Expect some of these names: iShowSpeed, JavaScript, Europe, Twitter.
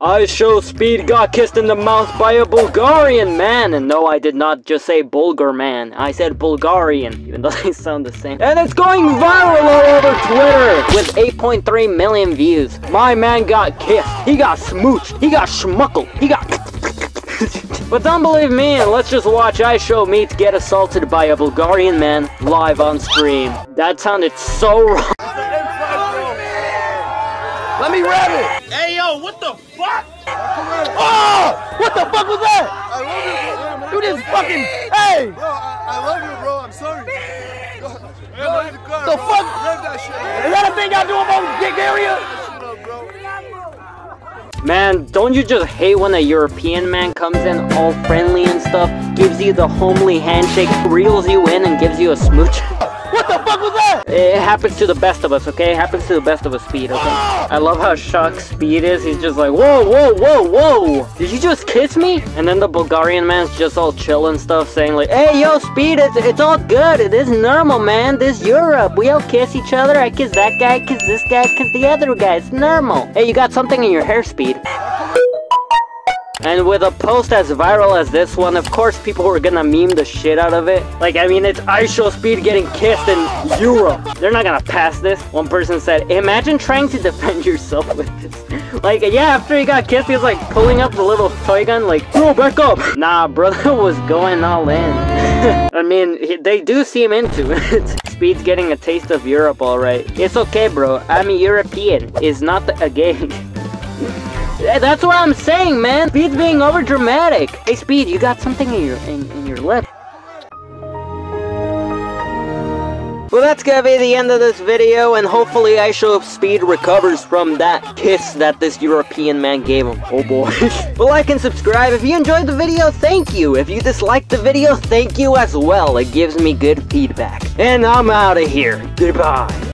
iShowSpeed got kissed in the mouth by a Bulgarian man, and no, I did not just say Bulgar man, I said Bulgarian, even though they sound the same. And it's going viral all over Twitter with 8.3 million views. My man got kissed, he got smooched, he got schmuckled, he got But don't believe me, and let's just watch iShowMeet get assaulted by a Bulgarian man live on stream. That sounded so wrong. Let me read it! Hey yo, what the fuck? Oh! What the fuck was that? I love you, bro. You just fucking... Hey! Bro, I love you, bro. I'm sorry. Yo, man, the car, the bro. Fuck? That shit, is that a thing y'all do about Bulgaria? Man, don't you just hate when a European man comes in all friendly and stuff, gives you the homely handshake, reels you in and gives you a smooch? What the fuck was that? It happens to the best of us, okay? It happens to the best of us, Speed, okay? I love how shocked Speed is. He's just like, whoa, whoa, whoa, whoa! Did you just kiss me? And then the Bulgarian man's just all chill and stuff, saying like, hey, yo, Speed, it's all good. It is normal, man. This Europe. We all kiss each other. I kiss that guy, kiss this guy, kiss the other guy. It's normal. Hey, you got something in your hair, Speed. And with a post as viral as this one, of course people were gonna meme the shit out of it. Like, I mean, it's iShowSpeed getting kissed in Europe. They're not gonna pass this. One person said, imagine trying to defend yourself with this. Like, yeah, after he got kissed, he was like pulling up the little toy gun, like, bro, back up! Nah, brother was going all in. I mean, they do seem into it. Speed's getting a taste of Europe, alright. It's okay, bro. I'm a European. It's not a game. That's what I'm saying, man! Speed's being over dramatic! Hey Speed, you got something in your lip. Well, that's gonna be the end of this video, and hopefully iShowSpeed recovers from that kiss that this European man gave him. Oh boy. But like and subscribe. If you enjoyed the video, thank you. If you disliked the video, thank you as well. It gives me good feedback. And I'm out of here. Goodbye.